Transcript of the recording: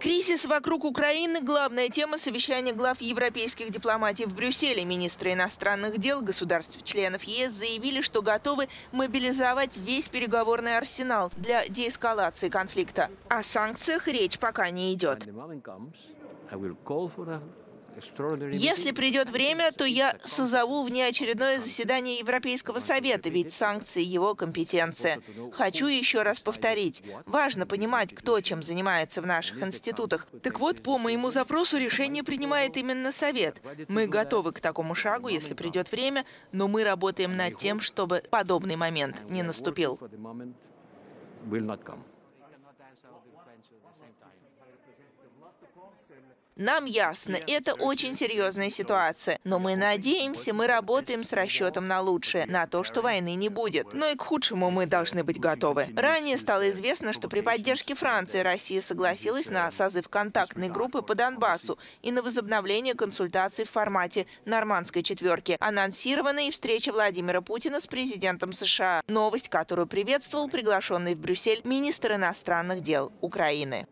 Кризис вокруг Украины – главная тема совещания глав европейских дипломатий в Брюсселе. Министры иностранных дел государств-членов ЕС заявили, что готовы мобилизовать весь переговорный арсенал для деэскалации конфликта. О санкциях речь пока не идет. Если придет время, то я созову внеочередное заседание Европейского совета, ведь санкции – его компетенция. Хочу еще раз повторить, важно понимать, кто чем занимается в наших институтах. Так вот, по моему запросу решение принимает именно совет. Мы готовы к такому шагу, если придет время, но мы работаем над тем, чтобы подобный момент не наступил. Нам ясно, это очень серьезная ситуация. Но мы надеемся, мы работаем с расчетом на лучшее, на то, что войны не будет. Но и к худшему мы должны быть готовы. Ранее стало известно, что при поддержке Франции Россия согласилась на созыв контактной группы по Донбассу и на возобновление консультаций в формате «Нормандской четверки». Анонсирована и встреча Владимира Путина с президентом США. Новость, которую приветствовал приглашенный в Брюссель министр иностранных дел Украины.